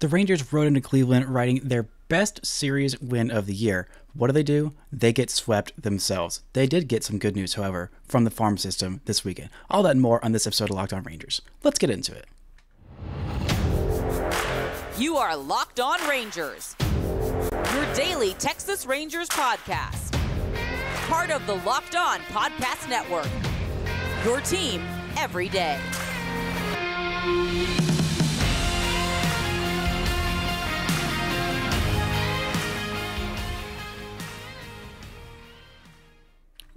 The Rangers rode into Cleveland riding their best series win of the year. What do? They get swept themselves. They did get some good news, however, from the farm system this weekend. All that and more on this episode of Locked On Rangers. Let's get into it. You are Locked On Rangers, your daily Texas Rangers podcast. Part of the Locked On Podcast Network, your team every day.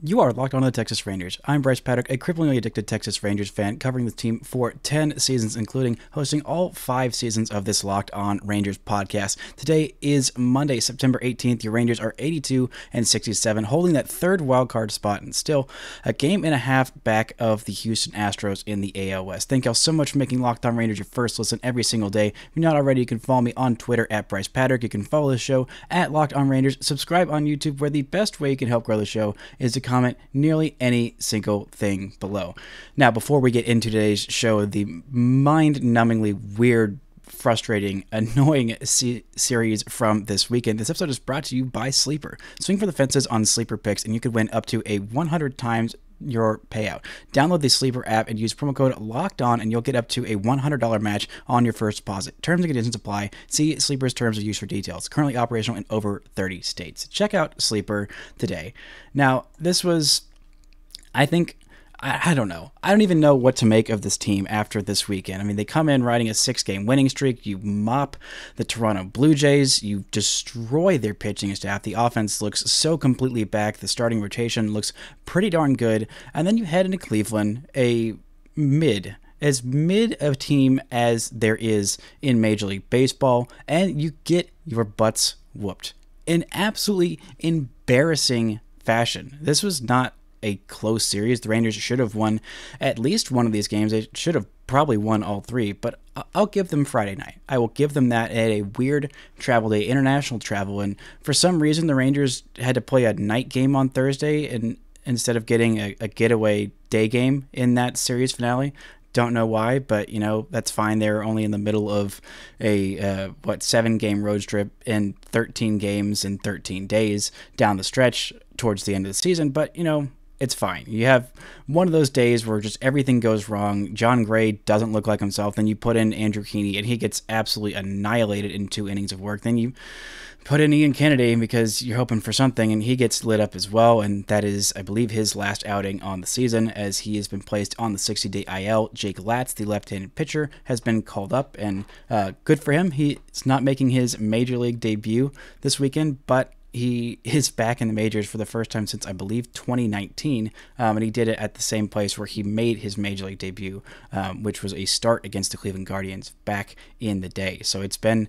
You are locked on to the Texas Rangers. I'm Bryce Paddock, a cripplingly addicted Texas Rangers fan, covering the team for 10 seasons, including hosting all 5 seasons of this Locked On Rangers podcast. Today is Monday, September 18th. Your Rangers are 82-67, holding that third wild card spot and still a game and a half back of the Houston Astros in the AL West. Thank y'all so much for making Locked On Rangers your first listen every single day. If you're not already, you can follow me on Twitter at Bryce Paddock. You can follow the show at Locked On Rangers. Subscribe on YouTube, where the best way you can help grow the show is to comment nearly any single thing below. Now, before we get into today's show, the mind-numbingly weird, frustrating, annoying series from this weekend. This episode is brought to you by Sleeper. Swing for the fences on Sleeper picks, and you could win up to a 100 times your payout. Download the Sleeper app and use promo code LOCKEDON, and you'll get up to a $100 match on your first deposit. Terms and conditions apply. See Sleeper's terms of use for details. Currently operational in over 30 states. Check out Sleeper today. Now, this was, I think, I don't know. I don't even know what to make of this team after this weekend. I mean, they come in riding a 6-game winning streak. You mop the Toronto Blue Jays. You destroy their pitching staff. The offense looks so completely back. The starting rotation looks pretty darn good. And then you head into Cleveland, a mid a team as there is in Major League Baseball, and you get your butts whooped in absolutely embarrassing fashion. This was not a close series. The Rangers should have won at least one of these games. They should have probably won all 3, but I'll give them Friday night. I will give them that at a weird travel day, international travel, and for some reason the Rangers had to play a night game on Thursday and instead of getting a getaway day game in that series finale. Don't know why, but, you know, that's fine. They're only in the middle of a, 7-game road trip and 13 games in 13 days down the stretch towards the end of the season, but, you know, it's fine. You have one of those days where just everything goes wrong. John Gray doesn't look like himself. Then you put in Andrew Heaney, and he gets absolutely annihilated in 2 innings of work. Then you put in Ian Kennedy because you're hoping for something, and he gets lit up as well. And that is, I believe, his last outing on the season, as he has been placed on the 60-day IL. Jake Latz, the left-handed pitcher, has been called up, and good for him. He's not making his Major League debut this weekend, but he is back in the majors for the first time since, I believe, 2019, and he did it at the same place where he made his Major League debut, which was a start against the Cleveland Guardians back in the day. So it's been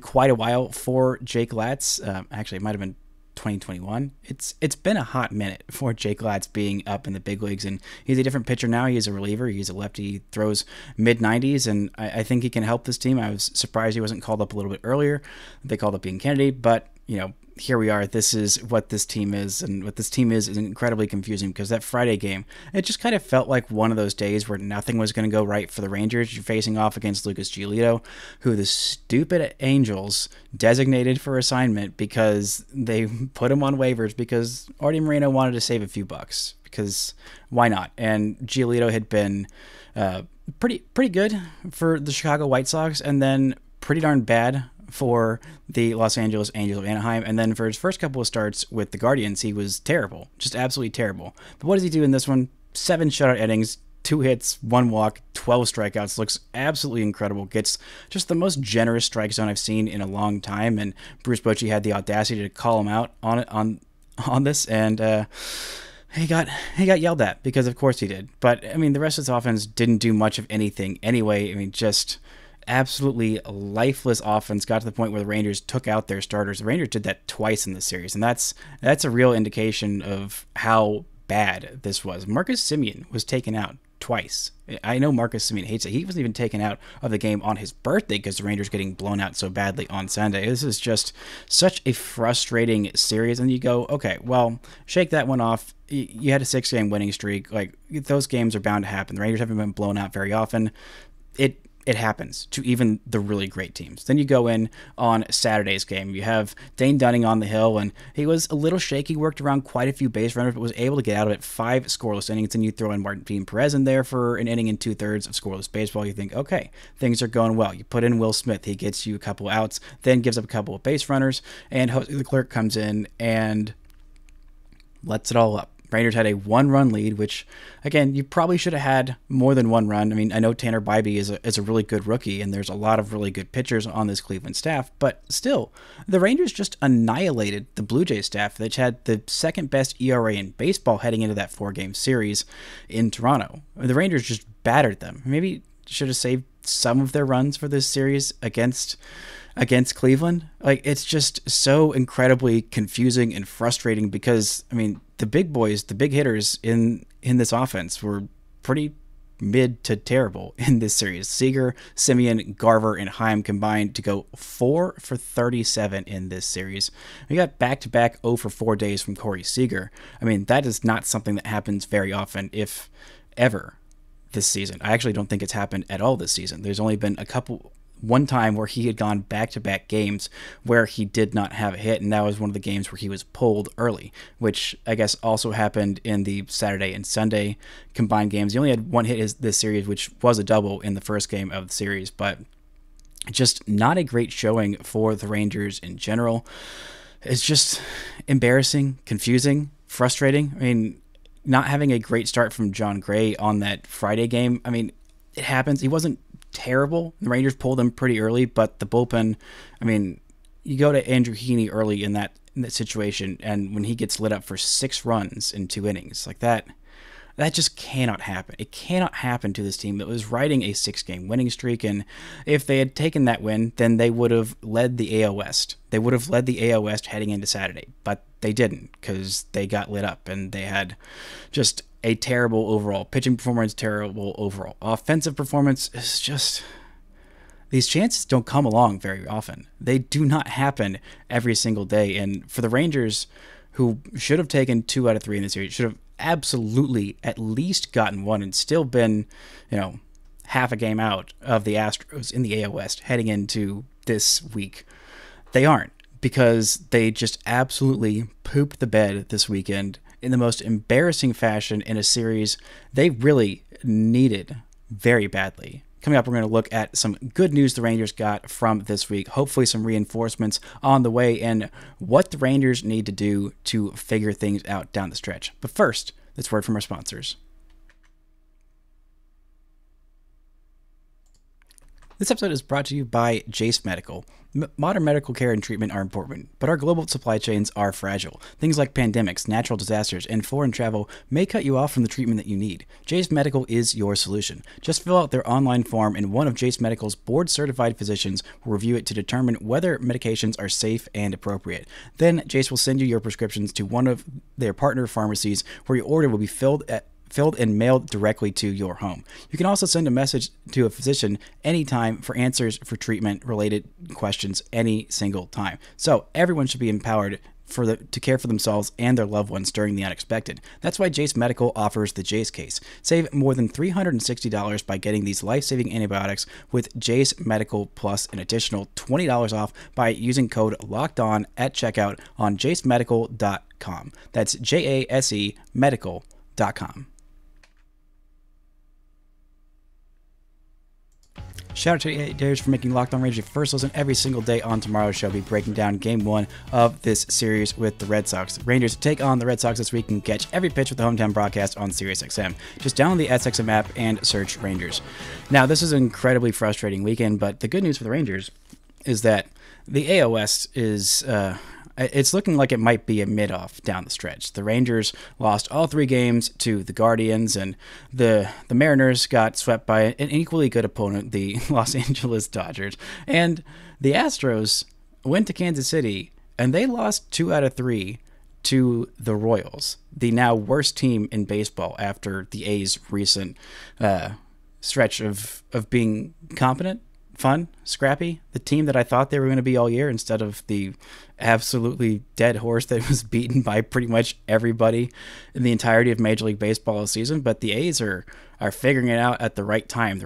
quite a while for Jake Latz. Actually, it might have been 2021. It's been a hot minute for Jake Latz being up in the big leagues, and he's a different pitcher now. He's a reliever. He's a lefty. He throws mid-90s, and I think he can help this team. I was surprised he wasn't called up a little bit earlier. They called up Ian Kennedy, but, you know, here we are. This is what this team is, and what this team is incredibly confusing, because that Friday game, it just kind of felt like one of those days where nothing was going to go right for the Rangers. You're facing off against Lucas Giolito, who the stupid Angels designated for assignment because they put him on waivers because Artie Moreno wanted to save a few bucks, because why not? And Giolito had been pretty good for the Chicago White Sox, and then pretty darn bad for the Los Angeles Angels of Anaheim, and then for his first couple of starts with the Guardians, he was terrible, just absolutely terrible. But what does he do in this one? 7 shutout innings, 2 hits, 1 walk, 12 strikeouts. Looks absolutely incredible. Gets just the most generous strike zone I've seen in a long time, and Bruce Bochy had the audacity to call him out on it on this, and he got yelled at, because of course he did. But I mean, the rest of his offense didn't do much of anything anyway. I mean, just absolutely lifeless offense. Got to the point where the Rangers took out their starters. The Rangers did that twice in the series, and that's a real indication of how bad this was. Marcus Semien was taken out twice. I know Marcus Semien hates it. He wasn't even taken out of the game on his birthday because the Rangers getting blown out so badly on Sunday. This is just such a frustrating series. And you go, okay, well, shake that one off. You had a 6-game winning streak. Like, those games are bound to happen. The Rangers haven't been blown out very often. It It happens to even the really great teams. Then you go in on Saturday's game. You have Dane Dunning on the hill, and he was a little shaky, worked around quite a few base runners, but was able to get out of it. 5 scoreless innings, and you throw in Martin Perez in there for an inning and 2/3 of scoreless baseball. You think, okay, things are going well. You put in Will Smith. He gets you a couple outs, then gives up a couple of base runners, and Jose Leclerc comes in and lets it all up. Rangers had a 1-run lead, which, again, you probably should have had more than 1 run. I mean, I know Tanner Bybee is a really good rookie, and there's a lot of really good pitchers on this Cleveland staff, but still, the Rangers just annihilated the Blue Jays staff, which had the second-best ERA in baseball heading into that 4-game series in Toronto. The Rangers just battered them. Maybe should have saved some of their runs for this series against Cleveland. Like, it's just so incredibly confusing and frustrating because, I mean, the big boys, the big hitters in this offense were pretty mid to terrible in this series. Seager, Semien, Garver, and Heim combined to go 4 for 37 in this series. We got back-to-back 0 for 4 days from Corey Seager. I mean, that is not something that happens very often, if ever, this season. I actually don't think it's happened at all this season. There's only been one time where he had gone back-to-back games where he did not have a hit, and that was one of the games where he was pulled early, which I guess also happened in the Saturday and Sunday combined games. He only had 1 hit this series, which was a double in the first game of the series, but just not a great showing for the Rangers in general. It's just embarrassing, confusing, frustrating. I mean, not having a great start from John Gray on that Friday game, I mean, it happens. He wasn't terrible. The Rangers pulled him pretty early, but the bullpen, I mean, you go to Andrew Heaney early in that situation, and when he gets lit up for 6 runs in 2 innings, like that just cannot happen. It cannot happen to this team that was riding a 6-game winning streak, and if they had taken that win, then they would have led the AL West. They would have led the AL West heading into Saturday, but they didn't because they got lit up, and they had just a terrible overall pitching performance, terrible overall offensive performance. It's just, these chances don't come along very often. They do not happen every single day, and for the Rangers, who should have taken 2 out of 3 in this series, should have absolutely at least gotten 1 and still been, you know, half a game out of the Astros in the AL West heading into this week. They aren't, because they just absolutely pooped the bed this weekend in the most embarrassing fashion in a series they really needed very badly. Coming up, we're going to look at some good news the Rangers got from this week, hopefully some reinforcements on the way, and what the Rangers need to do to figure things out down the stretch. But first, this word from our sponsors. This episode is brought to you by Jase Medical. Modern medical care and treatment are important, but our global supply chains are fragile. Things like pandemics, natural disasters, and foreign travel may cut you off from the treatment that you need. Jase Medical is your solution. Just fill out their online form, and one of Jase Medical's board-certified physicians will review it to determine whether medications are safe and appropriate. Then Jase will send you your prescriptions to one of their partner pharmacies, where your order will be filled and mailed directly to your home. You can also send a message to a physician anytime for answers for treatment-related questions any single time. So everyone should be empowered to care for themselves and their loved ones during the unexpected. That's why Jase Medical offers the Jase Case. Save more than $360 by getting these life-saving antibiotics with Jase Medical plus an additional $20 off by using code LOCKEDON at checkout on jasemedical.com. That's Jase medical.com. Shout out to the Dares for making Locked On Rangers your first listen every single day. On tomorrow's show, we'll be breaking down Game 1 of this series with the Red Sox. Rangers take on the Red Sox this week and catch every pitch with the hometown broadcast on SiriusXM. Just download the SXM app and search Rangers. Now, this is an incredibly frustrating weekend, but the good news for the Rangers is that the AL West is... It's looking like it might be a mid-off down the stretch. The Rangers lost all 3 games to the Guardians, and the Mariners got swept by an equally good opponent, the Los Angeles Dodgers. And the Astros went to Kansas City, and they lost 2 out of 3 to the Royals, the now worst team in baseball after the A's recent stretch of being competent, fun, scrappy, the team that I thought they were going to be all year instead of the absolutely dead horse that was beaten by pretty much everybody in the entirety of Major League Baseball this season. But the A's are are figuring it out at the right time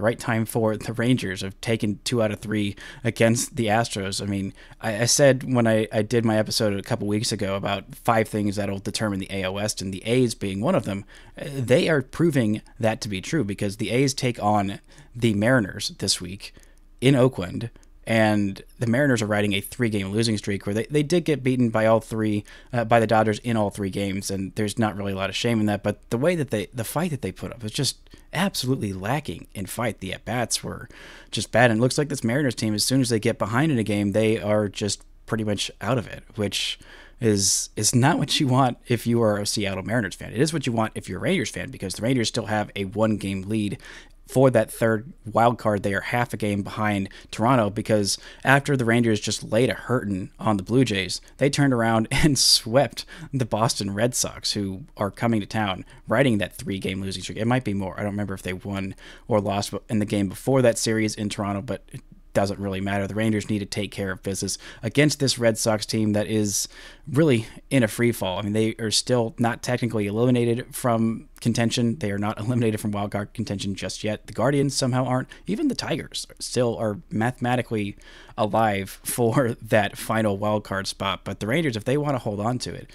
for the Rangers of taking 2 out of 3 against the Astros. I mean, I said when I did my episode a couple weeks ago about 5 things that'll determine the AL West, and the A's being one of them. They are proving that to be true because the A's take on the Mariners this week in Oakland, and the Mariners are riding a 3-game losing streak where they did get beaten by all 3, by the Dodgers in all 3 games, and there's not really a lot of shame in that, but the way that the fight that they put up is just absolutely lacking in fight. The at-bats were just bad, and it looks like this Mariners team, as soon as they get behind in a game, they are just pretty much out of it, which is not what you want if you are a Seattle Mariners fan. It is what you want if you're a Rangers fan, because the Rangers still have a 1-game lead for that 3rd wild card. They are half a game behind Toronto because after the Rangers just laid a hurtin' on the Blue Jays, they turned around and swept the Boston Red Sox, who are coming to town, riding that 3-game losing streak. It might be more. I don't remember if they won or lost in the game before that series in Toronto, but it doesn't really matter. The Rangers need to take care of business against this Red Sox team that is really in a free fall. I mean, they are still not technically eliminated from contention. They are not eliminated from wildcard contention just yet. The Guardians somehow aren't. Even the Tigers still are mathematically alive for that final wildcard spot. But the Rangers, if they want to hold on to it,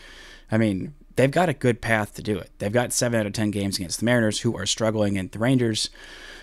I mean, they've got a good path to do it. They've got 7 out of 10 games against the Mariners, who are struggling, and the Rangers,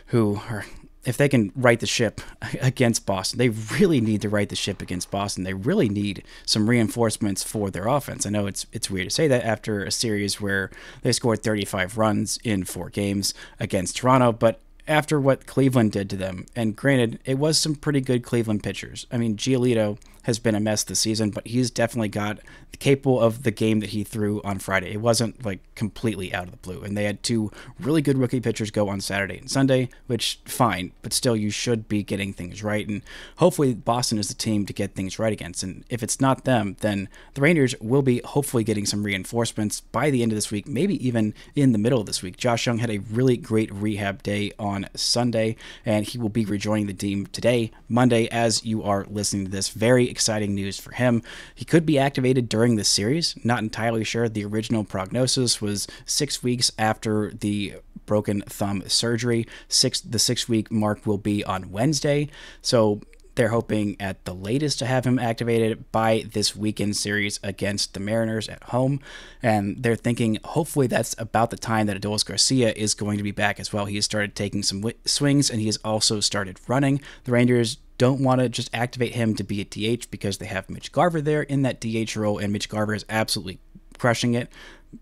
who are... If they can right the ship against Boston, they really need to right the ship against Boston. They really need some reinforcements for their offense. I know it's weird to say that after a series where they scored 35 runs in 4 games against Toronto, but after what Cleveland did to them, and granted, it was some pretty good Cleveland pitchers. I mean, Giolito has been a mess this season, but he's definitely got capable of the game that he threw on Friday. It wasn't like completely out of the blue, and they had 2 really good rookie pitchers go on Saturday and Sunday, which fine, but still you should be getting things right, and hopefully Boston is the team to get things right against, and if it's not them, then the Rangers will be hopefully getting some reinforcements by the end of this week, maybe even in the middle of this week. Josh Young had a really great rehab day on Sunday, and he will be rejoining the team today, Monday, as you are listening to this. Very exciting news for him. He could be activated during this series. Not entirely sure. The original prognosis was 6 weeks after the broken thumb surgery. The 6-week mark will be on Wednesday. So they're hoping at the latest to have him activated by this weekend series against the Mariners at home. And they're thinking hopefully that's about the time that Adolis Garcia is going to be back as well. He has started taking some swings, and he has also started running. The Rangers don't want to just activate him to be a DH because they have Mitch Garver there in that DH role, and Mitch Garver is absolutely crushing it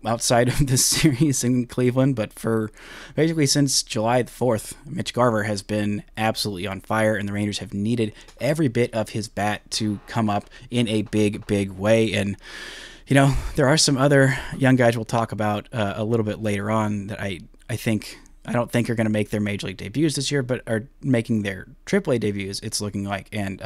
outside of this series in Cleveland, but for basically since July the 4th, Mitch Garver has been absolutely on fire, and the Rangers have needed every bit of his bat to come up in a big, big way. And, you know, there are some other young guys we'll talk about a little bit later on that I think... I don't think are going to make their major league debuts this year, but are making their AAA debuts, it's looking like. And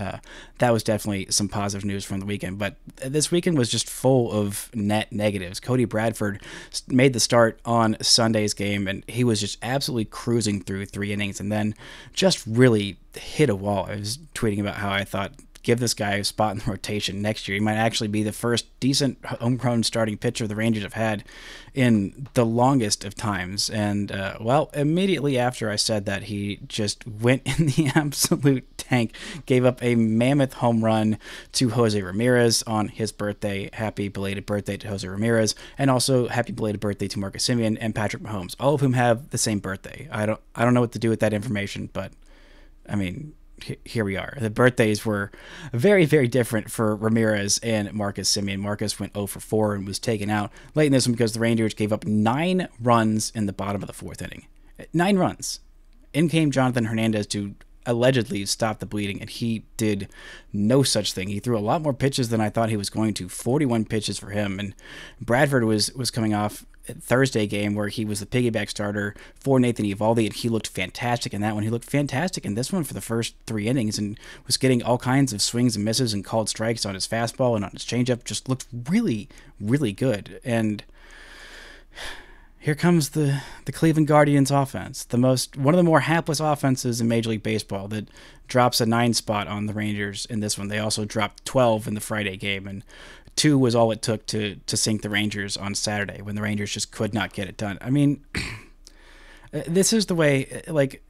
that was definitely some positive news from the weekend. But this weekend was just full of net negatives. Cody Bradford made the start on Sunday's game, and he was just absolutely cruising through 3 innings and then just really hit a wall. I was tweeting about how I thought, give this guy a spot in the rotation next year. He might actually be the first decent homegrown starting pitcher the Rangers have had in the longest of times. And, well, immediately after I said that, he just went in the absolute tank, gave up a mammoth home run to Jose Ramirez on his birthday. Happy belated birthday to Jose Ramirez, and also happy belated birthday to Marcus Semien and Patrick Mahomes, all of whom have the same birthday. I don't know what to do with that information, but, I mean... Here we are. The birthdays were very, very different for Ramirez and Marcus Semien. Marcus went 0 for 4 and was taken out late in this one because the Rangers gave up 9 runs in the bottom of the 4th inning. 9 runs. In came Jonathan Hernandez to allegedly stop the bleeding, and he did no such thing. He threw a lot more pitches than I thought he was going to. 41 pitches for him, and Bradford was coming off Thursday game where he was the piggyback starter for Nathan Eovaldi, and he looked fantastic in that one. He looked fantastic in this one for the first 3 innings and was getting all kinds of swings and misses and called strikes on his fastball and on his changeup. Just looked really, really good. And here comes the Cleveland Guardians offense, one of the more hapless offenses in Major League Baseball, that drops a 9 spot on the Rangers in this one. They also dropped 12 in the Friday game, and 2 was all it took to sink the Rangers on Saturday when the Rangers just could not get it done. I mean, This is the way, like,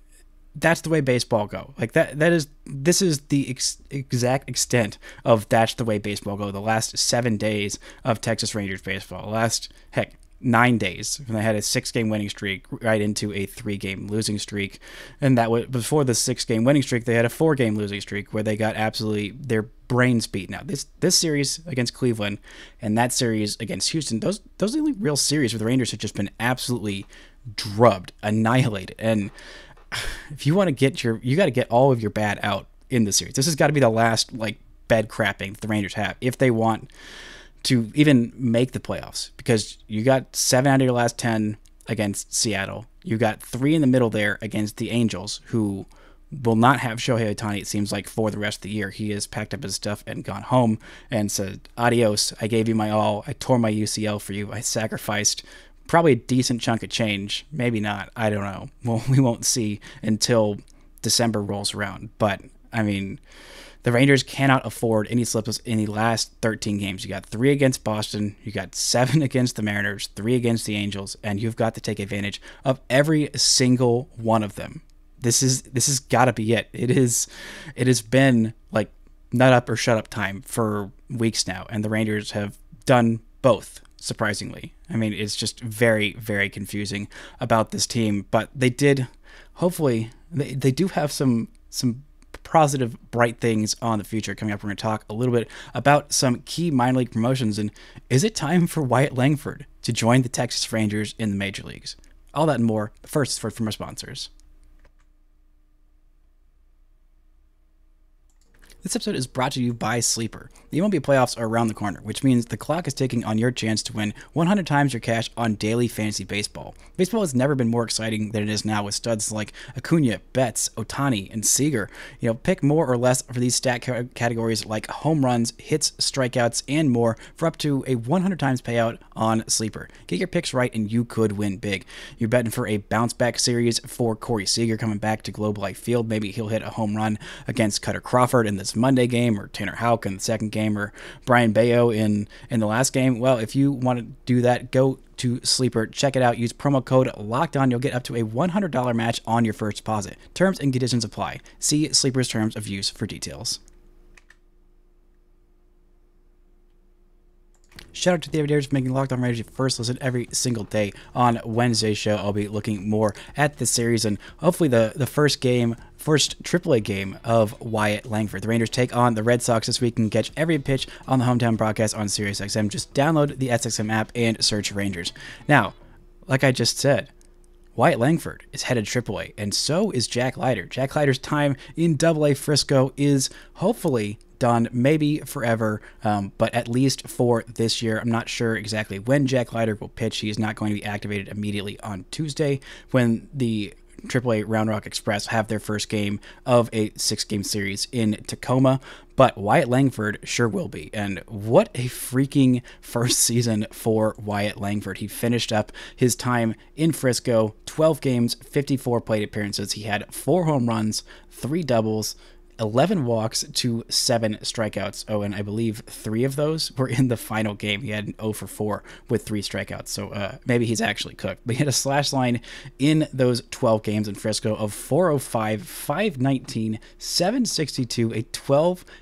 that's the way baseball go. Like this is the exact extent of that's the way baseball go. The last 7 days of Texas Rangers baseball, the last, heck, 9 days, when they had a 6-game winning streak right into a 3-game losing streak. And that was before the 6-game winning streak, they had a 4-game losing streak where they got absolutely their brains beaten out. This series against Cleveland and that series against Houston, those are the only real series where the Rangers have just been absolutely drubbed, annihilated. And if you want to get you got to get all of your bad out in the series. This has got to be the last, like, bed crapping that the Rangers have if they want to even make the playoffs, because you got 7 out of your last 10 against Seattle. You got 3 in the middle there against the Angels, who will not have Shohei Ohtani, it seems like, for the rest of the year. He has packed up his stuff and gone home and said, adios, I gave you my all. I tore my UCL for you. I sacrificed probably a decent chunk of change. Maybe not. I don't know. Well, we won't see until December rolls around. But, I mean, the Rangers cannot afford any slips in the last 13 games. You got 3 against Boston, you got 7 against the Mariners, 3 against the Angels, and you've got to take advantage of every single one of them. This has got to be it. It has been like nut up or shut up time for weeks now, and the Rangers have done both, surprisingly. I mean, it's just very, very confusing about this team, but they did, hopefully, they do have some positive, bright things on the future. Coming up, we're going to talk a little bit about some key minor league promotions, and is it time for Wyatt Langford to join the Texas Rangers in the major leagues? All that and more, first from our sponsors. This episode is brought to you by Sleeper. The MLB playoffs are around the corner, which means the clock is ticking on your chance to win 100 times your cash on daily fantasy baseball. Baseball has never been more exciting than it is now, with studs like Acuna, Betts, Ohtani, and Seager. You know, pick more or less for these stat categories like home runs, hits, strikeouts, and more for up to a 100 times payout on Sleeper. Get your picks right and you could win big. You're betting for a bounce-back series for Corey Seager coming back to Globe Life Field. Maybe he'll hit a home run against Cutter Crawford in this Monday game, or Tanner Houck in the second game, or Brian Bayo in the last game. Well, if you want to do that, go to Sleeper, check it out. Use promo code LOCKEDON. You'll get up to a $100 match on your first deposit. Terms and conditions apply. See Sleeper's terms of use for details. Shout out to the Everydayers for making Locked On Rangers your first listen every single day. On Wednesday's show, I'll be looking more at the series and hopefully the first AAA game of Wyatt Langford. The Rangers take on the Red Sox this week. You can catch every pitch on the hometown broadcast on SiriusXM. Just download the SXM app and search Rangers. Now, like I just said, Wyatt Langford is headed AAA, and so is Jack Leiter. Jack Leiter's time in AA Frisco is hopefully done, maybe forever, but at least for this year. I'm not sure exactly when Jack Leiter will pitch. He is not going to be activated immediately on Tuesday when the AAA Round Rock Express have their first game of a 6-game series in Tacoma, but Wyatt Langford sure will be. And what a freaking first season for Wyatt Langford. He finished up his time in Frisco, 12 games, 54 plate appearances. He had 4 home runs, 3 doubles, 11 walks to 7 strikeouts. Oh, and I believe 3 of those were in the final game. He had an 0 for 4 with 3 strikeouts, so maybe he's actually cooked. But he had a slash line in those 12 games in Frisco of 405, 519, 762, a 1280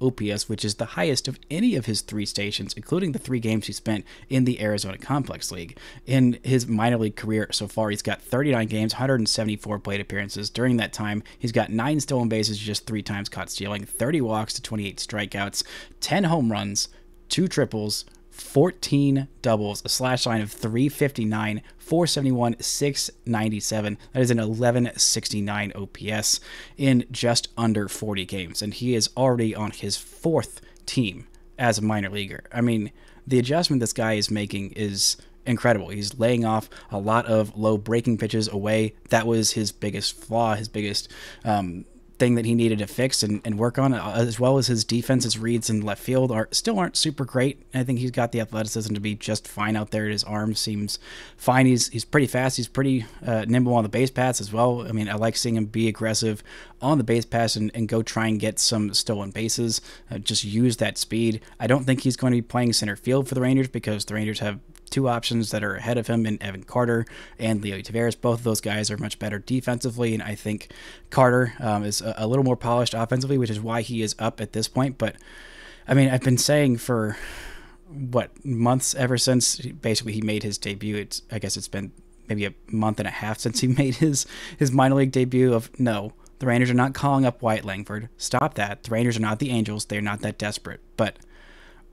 OPS, which is the highest of any of his 3 stations, including the 3 games he spent in the Arizona Complex League. In his minor league career so far, he's got 39 games, 174 plate appearances. During that time, he's got 9 stolen bases, just 3 times caught stealing, 30 walks to 28 strikeouts, 10 home runs, 2 triples, 14 doubles, a slash line of 359, 471, 697. That is an 1169 OPS in just under 40 games. And he is already on his 4th team as a minor leaguer. I mean, the adjustment this guy is making is incredible. He's laying off a lot of low breaking pitches away. That was his biggest flaw, his biggest thing that he needed to fix and work on, as well as his defense. His reads in left field still aren't super great. I think he's got the athleticism to be just fine out there. His arm seems fine. He's pretty fast. He's pretty nimble on the base paths as well. I mean, I like seeing him be aggressive on the base pass and go try and get some stolen bases. Just use that speed. I don't think he's going to be playing center field for the Rangers because the Rangers have two options that are ahead of him in Evan Carter and Leody Taveras. Both of those guys are much better defensively, and I think Carter is a little more polished offensively, which is why he is up at this point. But, I mean, I've been saying for, what, months ever since basically he made his debut. It's, I guess it's been maybe a month and a half since he made his minor league debut of, no, the Rangers are not calling up Wyatt Langford. Stop that. The Rangers are not the Angels. They're not that desperate. But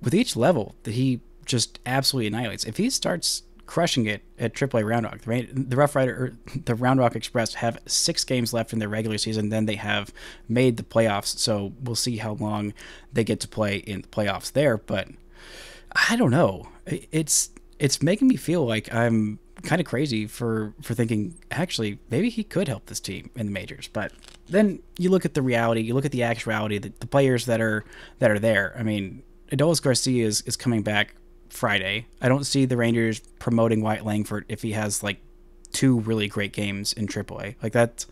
with each level that he just absolutely annihilates, if he starts crushing it at AAA Round Rock, the Rough Rider, or the Round Rock Express, have 6 games left in their regular season. Then they have made the playoffs. So we'll see how long they get to play in the playoffs there. But I don't know. It's making me feel like I'm kind of crazy for thinking, actually, maybe he could help this team in the majors. But then you look at the reality, you look at the actuality, the players that are there. I mean, Adolis Garcia is coming back Friday. I don't see the Rangers promoting Wyatt Langford if he has like 2 really great games in AAA. Like that's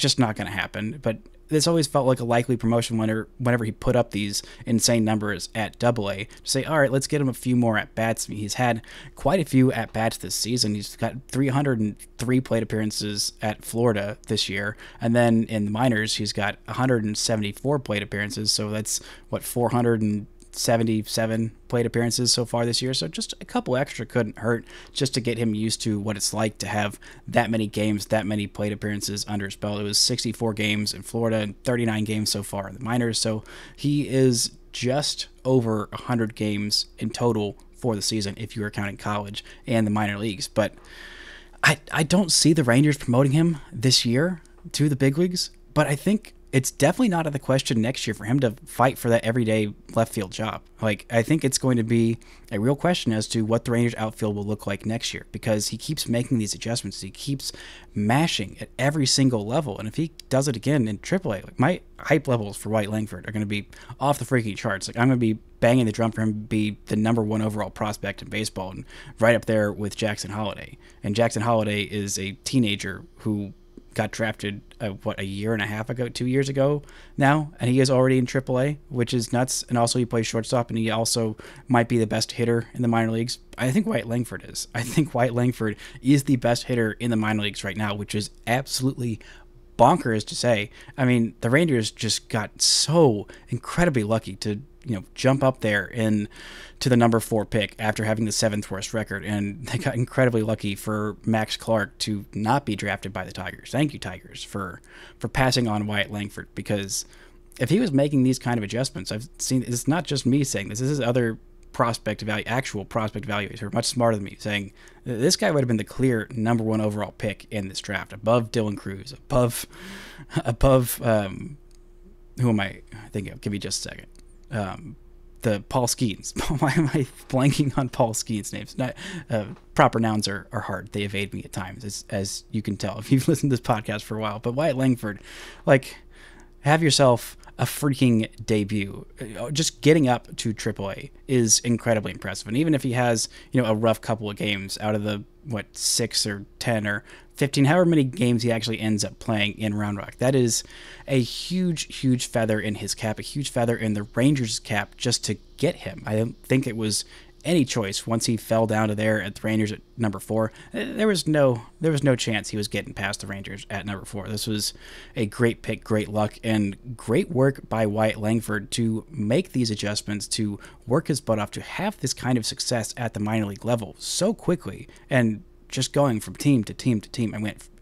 just not going to happen. But this always felt like a likely promotion whenever he put up these insane numbers at AA, to say, all right, let's get him a few more at-bats. I mean, he's had quite a few at-bats this season. He's got 303 plate appearances at Florida this year. And then in the minors, he's got 174 plate appearances. So that's, what, 477 plate appearances so far this year. So just a couple extra couldn't hurt, just to get him used to what it's like to have that many games, that many plate appearances under his belt. It was 64 games in Florida and 39 games so far in the minors. So he is just over 100 games in total for the season, if you are counting college and the minor leagues. But I don't see the Rangers promoting him this year to the big leagues, but I think it's definitely not out of the question next year for him to fight for that everyday left field job. Like, I think it's going to be a real question as to what the Rangers outfield will look like next year, because he keeps making these adjustments. He keeps mashing at every single level. And if he does it again in AAA, like, my hype levels for Wyatt Langford are going to be off the freaking charts. Like, I'm going to be banging the drum for him to be the #1 overall prospect in baseball, and right up there with Jackson Holiday. And Jackson Holiday is a teenager who got drafted, what, a year and a half ago, 2 years ago now, and he is already in AAA, which is nuts. And also he plays shortstop, and he also might be the best hitter in the minor leagues. I think Wyatt Langford is. I think Wyatt Langford is the best hitter in the minor leagues right now, which is absolutely bonkers to say. I mean, the Rangers just got so incredibly lucky to, you know, jump up there in to the #4 pick after having the 7th worst record. And they got incredibly lucky for Max Clark to not be drafted by the Tigers. Thank you, Tigers, for passing on Wyatt Langford, because if he was making these kind of adjustments, I've seen, it's not just me saying this, this is other prospect value, actual prospect values who are much smarter than me, saying this guy would have been the clear #1 overall pick in this draft, above Dylan Cruz, above who am I thinking of? Give me just a second. The Paul Skeens. Why am I blanking on Paul Skeens' names? Not, proper nouns are hard. They evade me at times, as you can tell if you've listened to this podcast for a while. But Wyatt Langford, like, have yourself a freaking debut. Just getting up to AAA is incredibly impressive. And even if he has, you know, a rough couple of games out of the, what, 6 or 10 or 15, however many games he actually ends up playing in Round Rock, that is a huge, huge feather in his cap, a huge feather in the Rangers' cap just to get him. I don't think it was any choice once he fell down to there at the Rangers at #4. There was no chance he was getting past the Rangers at #4. This was a great pick, great luck, and great work by Wyatt Langford to make these adjustments, to work his butt off, to have this kind of success at the minor league level so quickly, and just going from team to team to team.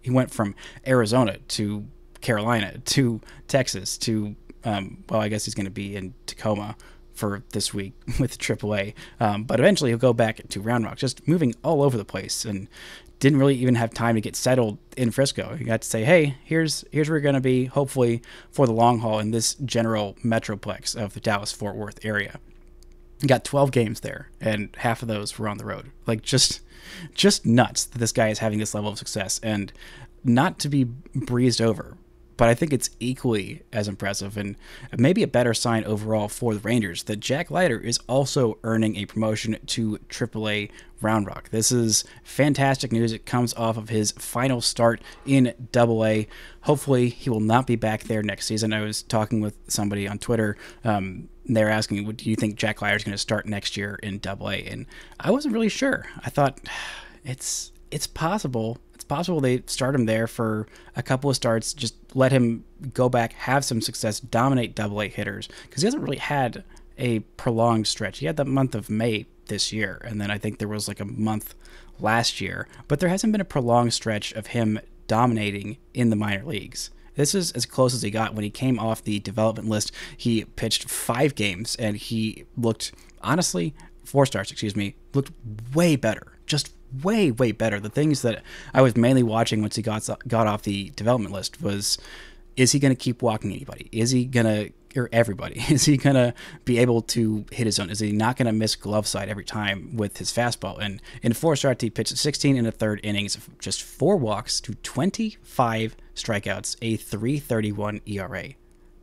He went from Arizona to Carolina to Texas to, well, I guess he's going to be in Tacoma for this week with AAA, but eventually he'll go back to Round Rock, just moving all over the place, and didn't really even have time to get settled in Frisco. He got to say, hey, here's where you're going to be, hopefully for the long haul, in this general metroplex of the Dallas-Fort Worth area. He got 12 games there, and half of those were on the road. Like, just nuts that this guy is having this level of success, and not to be breezed over but I think it's equally as impressive and maybe a better sign overall for the Rangers that Jack Leiter is also earning a promotion to AAA Round Rock. This is fantastic news. It comes off of his final start in AA. Hopefully he will not be back there next season. I was talking with somebody on Twitter. They're asking, do you think Jack Leiter is going to start next year in AA? And I wasn't really sure. I thought it's possible. It's possible they start him there for a couple of starts, just let him go back, have some success, dominate AA hitters, because he hasn't really had a prolonged stretch. He had the month of May this year, and then I think there was like a month last year, but there hasn't been a prolonged stretch of him dominating in the minor leagues. This is as close as he got. When he came off the development list, he pitched 5 games, and he looked, honestly, 4 starts, excuse me, looked way better, just way better. The things that I was mainly watching once he got off the development list was, is he going to keep walking anybody? Is he going to, or everybody, is he going to be able to hit his own? Is he not going to miss glove side every time with his fastball? And in 4 starts, he pitched 16 in the 3rd innings, just 4 walks to 25 strikeouts, a 3.31 ERA.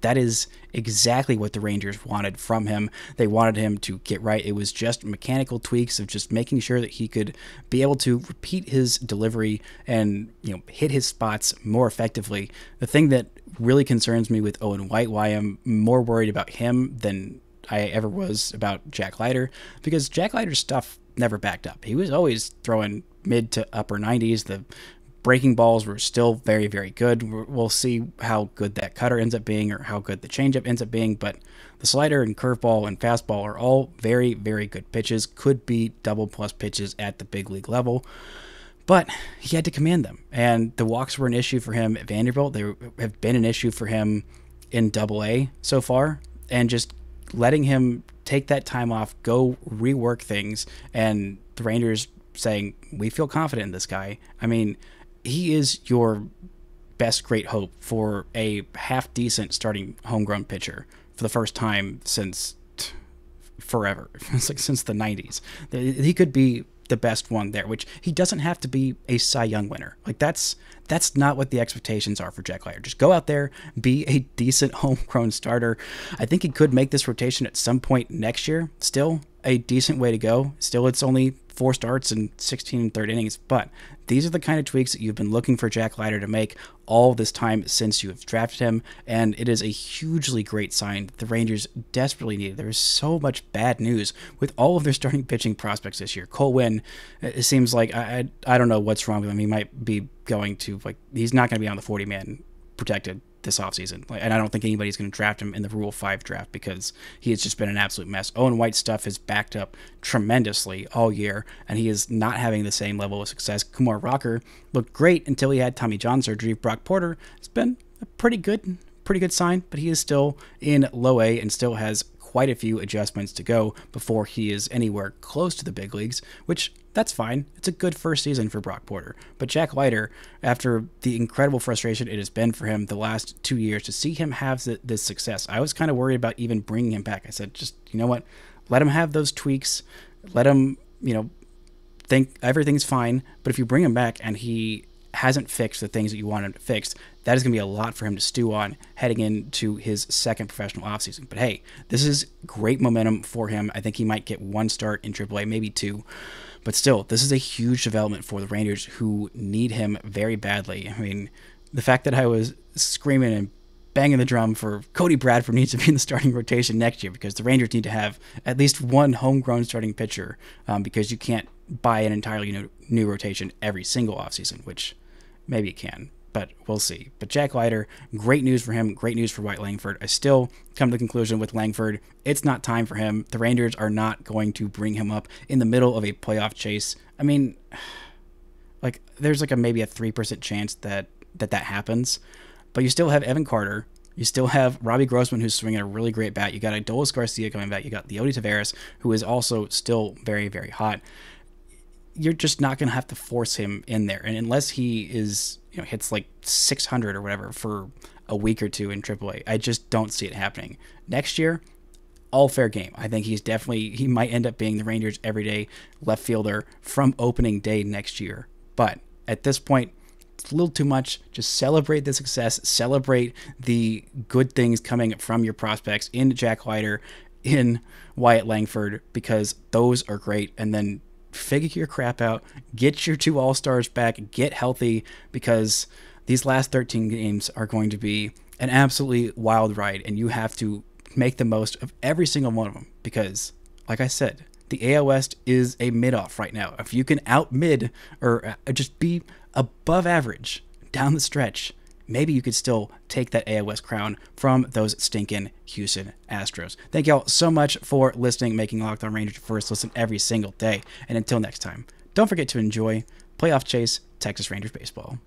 That is exactly what the Rangers wanted from him. They wanted him to get right. It was just mechanical tweaks of just making sure that he could be able to repeat his delivery and, you know, hit his spots more effectively. The thing that really concerns me with Owen White, why I'm more worried about him than I ever was about Jack Leiter, because Jack Leiter's stuff never backed up. He was always throwing mid to upper 90s. The breaking balls were still very good. We'll see how good that cutter ends up being or how good the changeup ends up being, but the slider and curveball and fastball are all very good pitches, could be double plus pitches at the big league level, but he had to command them. And the walks were an issue for him at Vanderbilt. They have been an issue for him in AA so far, and just letting him take that time off, go rework things, and the Rangers saying, we feel confident in this guy. I mean, he is your best great hope for a half-decent starting homegrown pitcher for the first time since forever. It's like since the 90s. He could be the best one there, which he doesn't have to be a Cy Young winner. Like, that's not what the expectations are for Jack Leiter. Just go out there, be a decent homegrown starter. I think he could make this rotation at some point next year. Still a decent way to go. Still, it's only 4 starts and 16 and 3rd innings, but these are the kind of tweaks that you've been looking for Jack Leiter to make all this time since you have drafted him, and it is a hugely great sign that the Rangers desperately needed. There is so much bad news with all of their starting pitching prospects this year. Cole Wynn, it seems like, I don't know what's wrong with him. He might be going to, like, he's not going to be on the 40-man protected this offseason, and I don't think anybody's going to draft him in the Rule 5 draft because he has just been an absolute mess. Owen White's stuff has backed up tremendously all year, and he is not having the same level of success. Kumar Rocker looked great until he had Tommy John surgery. Brock Porter has been a pretty good sign, but he is still in low A and still has quite a few adjustments to go before he is anywhere close to the big leagues, which that's fine. It's a good first season for Brock Porter. But Jack Leiter, after the incredible frustration it has been for him the last 2 years, to see him have this success, I was kind of worried about even bringing him back. I said, just, you know what, let him have those tweaks, let him, you know, think everything's fine. But if you bring him back and he hasn't fixed the things that you want him to fix, that is going to be a lot for him to stew on heading into his 2nd professional offseason. But hey, this is great momentum for him. I think he might get 1 start in AAA, maybe 2. But still, this is a huge development for the Rangers, who need him very badly. I mean, the fact that I was screaming and banging the drum for Cody Bradford needs to be in the starting rotation next year, because the Rangers need to have at least 1 homegrown starting pitcher, because you can't buy an entirely new rotation every single offseason, which maybe you can, but we'll see. But Jack Leiter, great news for him, great news for Wyatt Langford. I still come to the conclusion with Langford, it's not time for him. The Rangers are not going to bring him up in the middle of a playoff chase. I mean, like, there's like a maybe a 3% chance that happens, but you still have Evan Carter. You still have Robbie Grossman, who's swinging a really great bat. You got Adolis Garcia coming back. You got Leody Taveras, who is also still very hot. You're just not going to have to force him in there. And unless he is, you know, hits like 600 or whatever for a week or 2 in AAA, I just don't see it happening. Next year, all fair game. I think he's definitely, he might end up being the Rangers' everyday left fielder from opening day next year. But at this point, It's a little too much. Just celebrate the success. Celebrate the good things coming from your prospects in Jack Leiter, in Wyatt Langford, because those are great. And then figure your crap out. Get your two All-Stars back. Get healthy, because these last 13 games are going to be an absolutely wild ride, and you have to make the most of every single one of them, because, like I said, the AL West is a mid-off right now. If you can out-mid or just be above average down the stretch, maybe you could still take that AL West crown from those stinking Houston Astros. Thank y'all so much for listening, making Locked On Rangers your first listen every single day. And until next time, don't forget to enjoy playoff chase Texas Rangers baseball.